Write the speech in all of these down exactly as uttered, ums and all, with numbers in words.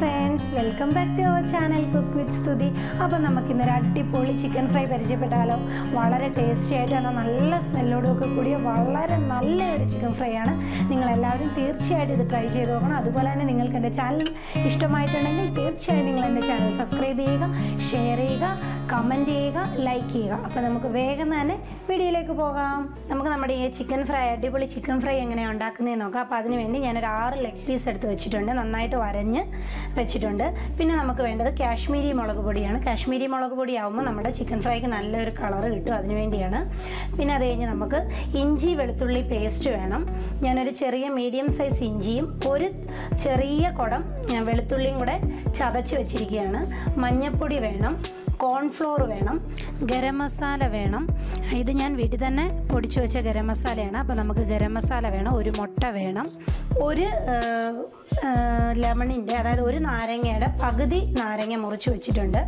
friends, welcome back to our channel Cook with Stuthi. അപ്പോൾ നമുക്ക് ഇന്ന് അടിപൊളി ചിക്കൻ ഫ്രൈ പരിചയപ്പെട്ടാലോ. വളരെ ടേസ്റ്റി ആയിട്ടാണ്, നല്ല സ്മെല്ലോടൊക്കെ കൂടിയ വളരെ നല്ല ഒരു ചിക്കൻ ഫ്രൈ ആണ്. നിങ്ങൾ എല്ലാവരും തീർച്ചയായിട്ടും ഇത് ട്രൈ ചെയ്തു നോക്കണം. അതുപോലെ തന്നെ നിങ്ങൾക്ക് എൻ്റെ ചാനൽ ഇഷ്ടമായിട്ടുണ്ടെങ്കിൽ തീർച്ചയായും നിങ്ങൾ എൻ്റെ ചാനൽ സബ്സ്ക്രൈബ് ചെയ്യുക, ഷെയർ ചെയ്യുക, കമൻറ്റ് ചെയ്യുക, ലൈക്ക് ചെയ്യുക. അപ്പോൾ നമുക്ക് വേഗം തന്നെ വീഡിയോയിലേക്ക് പോകാം. നമുക്ക് നമ്മുടെ ഈ ചിക്കൻ ഫ്രൈ അടിപൊളി ചിക്കൻ ഫ്രൈ എങ്ങനെയാണ് ഉണ്ടാക്കുന്നതെന്ന് നോക്കാം. അപ്പോൾ അതിനുവേണ്ടി ഞാനൊരു ആറ് ലെഗ് പീസ് എടുത്ത് വെച്ചിട്ടുണ്ട്, നന്നായിട്ട് വരഞ്ഞ് വെച്ചിട്ടുണ്ട്. പിന്നെ നമുക്ക് വേണ്ടത് കാശ്മീരി മുളക് പൊടിയാണ്. കാശ്മീരി മുളക് പൊടി ആകുമ്പോൾ നമ്മുടെ ചിക്കൻ ഫ്രൈക്ക് നല്ലൊരു കളറ് കിട്ടും, അതിനുവേണ്ടിയാണ്. പിന്നെ അത് കഴിഞ്ഞ് നമുക്ക് ഇഞ്ചി വെളുത്തുള്ളി പേസ്റ്റ് വേണം. ഞാനൊരു ചെറിയ മീഡിയം സൈസ് ഇഞ്ചിയും ഒരു ചെറിയ കുടം വെളുത്തുള്ളിയും കൂടെ ചതച്ച് വെച്ചിരിക്കുകയാണ്. മഞ്ഞൾപ്പൊടി വേണം, കോൺഫ്ലോർ വേണം, ഗരം മസാല വേണം. ഇത് ഞാൻ വീട്ടിൽ തന്നെ പൊടിച്ചു വെച്ച ഗരം മസാലയാണ്. അപ്പോൾ നമുക്ക് ഗരം മസാല വേണം, ഒരു മുട്ട വേണം, ഒരു ലെമണിൻ്റെ അതായത് ഒരു നാരങ്ങയുടെ പകുതി നാരങ്ങ മുറിച്ച് വെച്ചിട്ടുണ്ട്.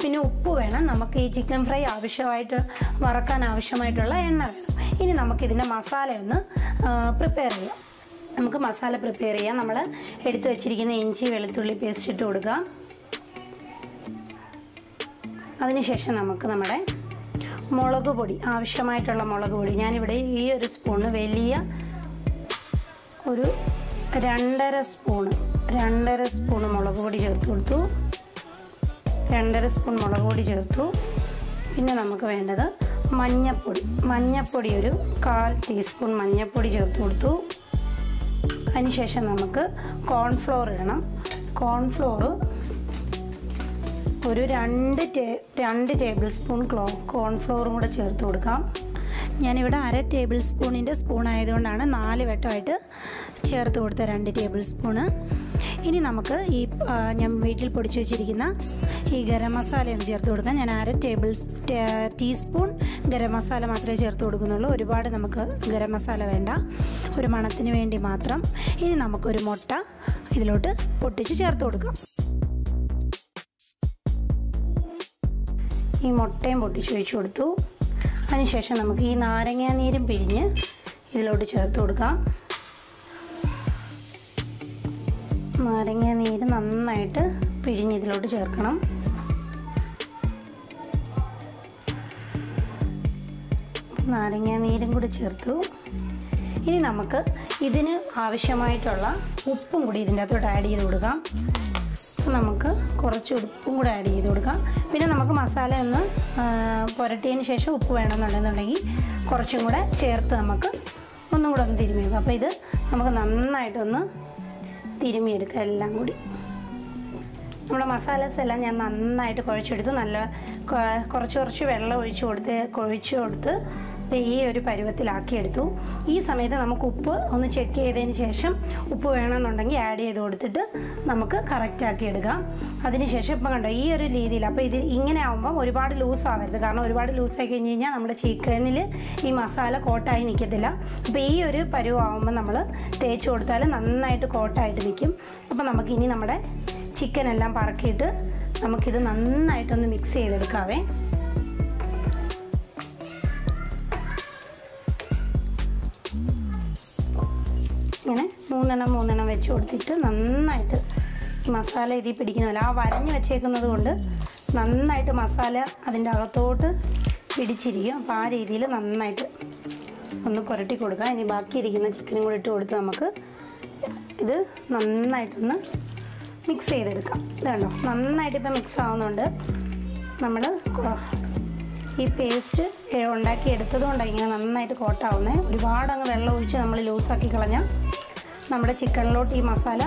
പിന്നെ ഉപ്പ് വേണം. നമുക്ക് ഈ ചിക്കൻ ഫ്രൈ ആവശ്യമായിട്ട് വറക്കാൻ ആവശ്യമായിട്ടുള്ള എണ്ണ വേണം. ഇനി നമുക്കിതിൻ്റെ മസാലയൊന്ന് പ്രിപ്പയർ ചെയ്യാം. നമുക്ക് മസാല പ്രിപ്പയർ ചെയ്യാം. നമ്മൾ എടുത്തു വെച്ചിരിക്കുന്ന ഇഞ്ചി വെളുത്തുള്ളി പേസ്റ്റ് ഇട്ട് കൊടുക്കാം. അതിനുശേഷം നമുക്ക് നമ്മുടെ മുളക് പൊടി, ആവശ്യമായിട്ടുള്ള മുളക് പൊടി ഞാനിവിടെ ഈ ഒരു സ്പൂണ് വലിയ ഒരു രണ്ടര സ്പൂണ് രണ്ടര സ്പൂണ് മുളക് പൊടി ചേർത്ത് കൊടുത്തു. രണ്ടര സ്പൂൺ മുളക് പൊടി ചേർത്തു. പിന്നെ നമുക്ക് വേണ്ടത് മഞ്ഞൾപ്പൊടി. മഞ്ഞൾപ്പൊടി ഒരു കാൽ ടീസ്പൂൺ മഞ്ഞൾപ്പൊടി ചേർത്ത് കൊടുത്തു. അതിനുശേഷം നമുക്ക് കോൺഫ്ലോർ ഇടണം. കോൺഫ്ലോറ് ഒരു രണ്ട് ടേ രണ്ട് ടേബിൾ സ്പൂൺ ക്ലോ കോൺഫ്ലോറും കൂടെ ചേർത്ത് കൊടുക്കാം. ഞാനിവിടെ അര ടേബിൾ സ്പൂണിൻ്റെ സ്പൂൺ ആയതുകൊണ്ടാണ് നാല് വട്ടമായിട്ട് ചേർത്ത് കൊടുത്ത രണ്ട് ടേബിൾ സ്പൂണ്. ഇനി നമുക്ക് ഈ ഞാൻ വീട്ടിൽ പൊടിച്ചു വെച്ചിരിക്കുന്ന ഈ ഗരം മസാലയൊന്ന് ചേർത്ത് കൊടുക്കാം. ഞാൻ അര ടേബിൾ ടീസ്പൂൺ ഗരം മസാല മാത്രമേ ചേർത്ത് കൊടുക്കുന്നുള്ളൂ. ഒരുപാട് നമുക്ക് ഗരം മസാല വേണ്ട, ഒരു മണത്തിന് വേണ്ടി മാത്രം. ഇനി നമുക്കൊരു മുട്ട ഇതിലോട്ട് പൊട്ടിച്ച് ചേർത്ത് കൊടുക്കാം. ഈ മുട്ടയും പൊട്ടിച്ച് ഒഴിച്ചു കൊടുത്തു. അതിനുശേഷം നമുക്ക് ഈ നാരങ്ങാ നീരും പിഴിഞ്ഞ് ഇതിലോട്ട് ചേർത്ത് കൊടുക്കാം. നാരങ്ങാ നീര് നന്നായിട്ട് പിഴിഞ്ഞ് ഇതിലോട്ട് ചേർക്കണം. നാരങ്ങാ നീരും കൂടി ചേർത്തു. ഇനി നമുക്ക് ഇതിന് ആവശ്യമായിട്ടുള്ള ഉപ്പും കൂടി ഇതിൻ്റെ അകത്തോട്ട് ആഡ് ചെയ്ത് കൊടുക്കാം. നമുക്ക് കുറച്ച് ഉപ്പും കൂടെ ആഡ് ചെയ്ത് കൊടുക്കാം. പിന്നെ നമുക്ക് മസാല ഒന്ന് പുരട്ടിയതിന് ശേഷം ഉപ്പ് വേണമെന്നുണ്ടെന്നുണ്ടെങ്കിൽ കുറച്ചും കൂടെ ചേർത്ത് നമുക്ക് ഒന്നും കൂടെ ഒന്ന് തിരുമ്മി വെക്കാം. അപ്പോൾ ഇത് നമുക്ക് നന്നായിട്ടൊന്ന് തിരുമ്മിയെടുക്കാം. എല്ലാം കൂടി നമ്മുടെ മസാലാസ് എല്ലാം ഞാൻ നന്നായിട്ട് കുഴച്ചെടുത്തു. നല്ല കുറച്ച് കുറച്ച് വെള്ളം ഒഴിച്ച് കൊടുത്ത് കുഴച്ച് കൊടുത്ത് ഈ ഒരു പരുവത്തിലാക്കിയെടുത്തു. ഈ സമയത്ത് നമുക്ക് ഉപ്പ് ഒന്ന് ചെക്ക് ചെയ്തതിന് ശേഷം ഉപ്പ് വേണമെന്നുണ്ടെങ്കിൽ ആഡ് ചെയ്ത് കൊടുത്തിട്ട് നമുക്ക് കറക്റ്റാക്കി എടുക്കാം. അതിനുശേഷം ഇപ്പം കണ്ടോ ഈ ഒരു രീതിയിൽ. അപ്പോൾ ഇത് ഇങ്ങനെ ആകുമ്പം ഒരുപാട് ലൂസ് ആവരുത്, കാരണം ഒരുപാട് ലൂസായി കഴിഞ്ഞ് കഴിഞ്ഞാൽ നമ്മുടെ ചിക്കനിൽ ഈ മസാല കോട്ടായി നിൽക്കത്തില്ല. അപ്പോൾ ഈ ഒരു പരുവാകുമ്പോൾ നമ്മൾ തേച്ച് കൊടുത്താൽ നന്നായിട്ട് കോട്ടായിട്ട് നിൽക്കും. അപ്പോൾ നമുക്ക് ഇനി നമ്മുടെ ചിക്കനെല്ലാം പറക്കിയിട്ട് നമുക്കിത് നന്നായിട്ടൊന്ന് മിക്സ് ചെയ്തെടുക്കാവേ. ഇങ്ങനെ മൂന്നെണ്ണം മൂന്നെണ്ണം വെച്ച് കൊടുത്തിട്ട് നന്നായിട്ട് മസാല ഇതിൽ പിടിക്കുന്നില്ല. ആ വരഞ്ഞ് വെച്ചേക്കുന്നത് കൊണ്ട് നന്നായിട്ട് മസാല അതിൻ്റെ അകത്തോട്ട് പിടിച്ചിരിക്കും. അപ്പോൾ ആ രീതിയിൽ നന്നായിട്ട് ഒന്ന് പുരട്ടി കൊടുക്കുക. ഇനി ബാക്കിയിരിക്കുന്ന ചിക്കനും കൂടി ഇട്ട് കൊടുത്ത് നമുക്ക് ഇത് നന്നായിട്ടൊന്ന് മിക്സ് ചെയ്തെടുക്കാം. ഇതാണോ നന്നായിട്ട് ഇപ്പോൾ മിക്സ് ആവുന്നുണ്ട്. നമ്മൾ ഈ പേസ്റ്റ് ഉണ്ടാക്കിയെടുത്തത് കൊണ്ടാണ് ഇങ്ങനെ നന്നായിട്ട് കോട്ടാവുന്നത്. ഒരുപാട് അങ്ങ് വെള്ളം ഒഴിച്ച് നമ്മൾ ലൂസാക്കി കളഞ്ഞാൽ നമ്മുടെ ചിക്കനിലോട്ട് ഈ മസാല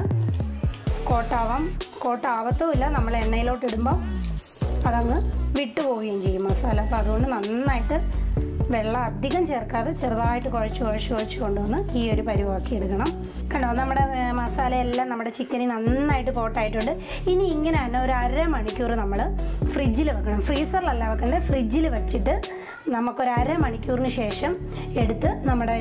കോട്ടാവാം കോട്ടാവത്തുമില്ല. നമ്മൾ എണ്ണയിലോട്ട് ഇടുമ്പോൾ അതങ്ങ് വിട്ടുപോവുകയും ചെയ്യും മസാല. അപ്പോൾ അതുകൊണ്ട് നന്നായിട്ട് വെള്ളം അധികം ചേർക്കാതെ ചെറുതായിട്ട് കുഴച്ച് കുഴച്ച് കുഴച്ച് കൊണ്ടുവന്ന് ഈ ഒരു പരുവാക്കി എടുക്കണം. കണ്ടോ നമ്മുടെ മസാലയെല്ലാം നമ്മുടെ ചിക്കനിൽ നന്നായിട്ട് കോട്ടായിട്ടുണ്ട്. ഇനി ഇങ്ങനെ തന്നെ ഒരു അരമണിക്കൂർ നമ്മൾ ഫ്രിഡ്ജിൽ വെക്കണം. ഫ്രീസറിലല്ല വെക്കേണ്ടത്, ഫ്രിഡ്ജിൽ വെച്ചിട്ട് നമുക്കൊരു അരമണിക്കൂറിന് ശേഷം എടുത്ത് നമ്മുടെ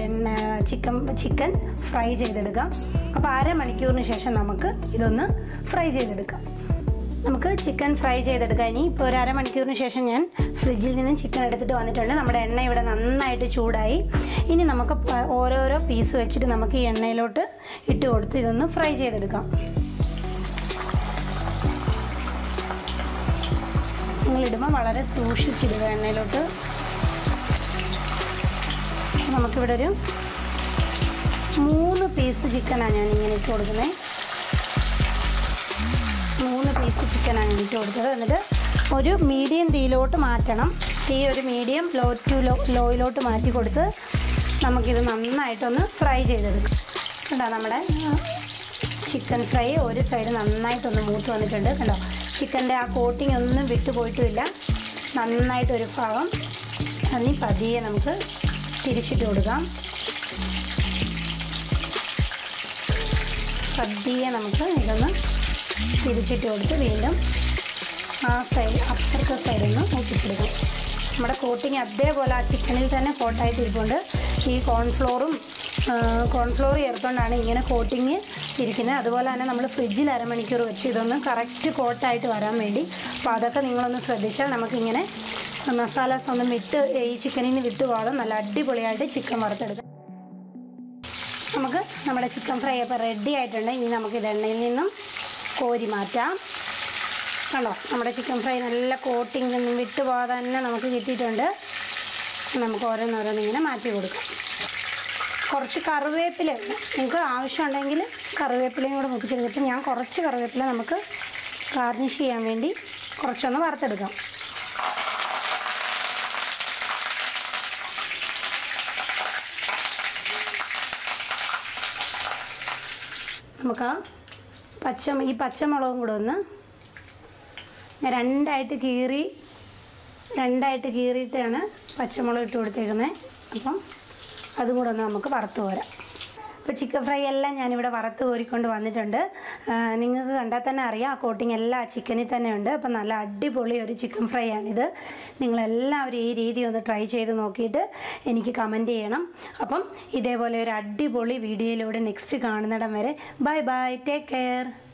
ചിക്കൻ ചിക്കൻ ഫ്രൈ ചെയ്തെടുക്കാം. അപ്പോൾ അരമണിക്കൂറിന് ശേഷം നമുക്ക് ഇതൊന്ന് ഫ്രൈ ചെയ്തെടുക്കാം. നമുക്ക് ചിക്കൻ ഫ്രൈ ചെയ്തെടുക്കാം. ഇനി ഇപ്പോൾ ഒരു അരമണിക്കൂറിന് ശേഷം ഞാൻ ഫ്രിഡ്ജിൽ നിന്ന് ചിക്കൻ എടുത്തിട്ട് വന്നിട്ടുണ്ട്. നമ്മുടെ എണ്ണ ഇവിടെ നന്നായിട്ട് ചൂടായി. ഇനി നമുക്ക് ഓരോരോ പീസ് വെച്ചിട്ട് നമുക്ക് ഈ എണ്ണയിലോട്ട് ഇട്ട് കൊടുത്ത് ഇതൊന്ന് ഫ്രൈ ചെയ്തെടുക്കാം. Chicken fry or side and night on the mood on the tender. Chicken they are coating on the bit to go to illa, none night or a farm, and the paddy and uncle, Tirishi Dodam Paddy and uncle, Tirishi Dodam, the window, our side, upper side, and the but a coating up there, voila chicken is an important wonder, he corn florum. Cornflour is a coating. It is a fridge. We have a correct coat. We have a masala. We have a chicken. We have a chicken. We have a chicken fry. We have a chicken fry. We have a chicken fry. കുറച്ച് കറിവേപ്പില നമുക്ക് ആവശ്യമുണ്ടെങ്കിൽ കറിവേപ്പിലയും കൂടി മുക്കി ചേർത്തിട്ട് ഞാൻ കുറച്ച് കറിവേപ്പില നമുക്ക് ഗാർണിഷ് ചെയ്യാൻ വേണ്ടി കുറച്ചൊന്ന് വറുത്തെടുക്കാം. നമുക്ക് പച്ച ഈ പച്ചമുളകും കൂടി ഒന്ന് രണ്ടായിട്ട് കീറി രണ്ടായിട്ട് കീറിയിട്ടാണ് പച്ചമുളക് ഇട്ട് കൊടുത്തേക്കുന്നത്. അപ്പോൾ That's why we have to do this. Chicken fry is a very good thing. We have to do chicken fry. We have chicken fry. We have to try this. We have to do this. Bye bye. Take care.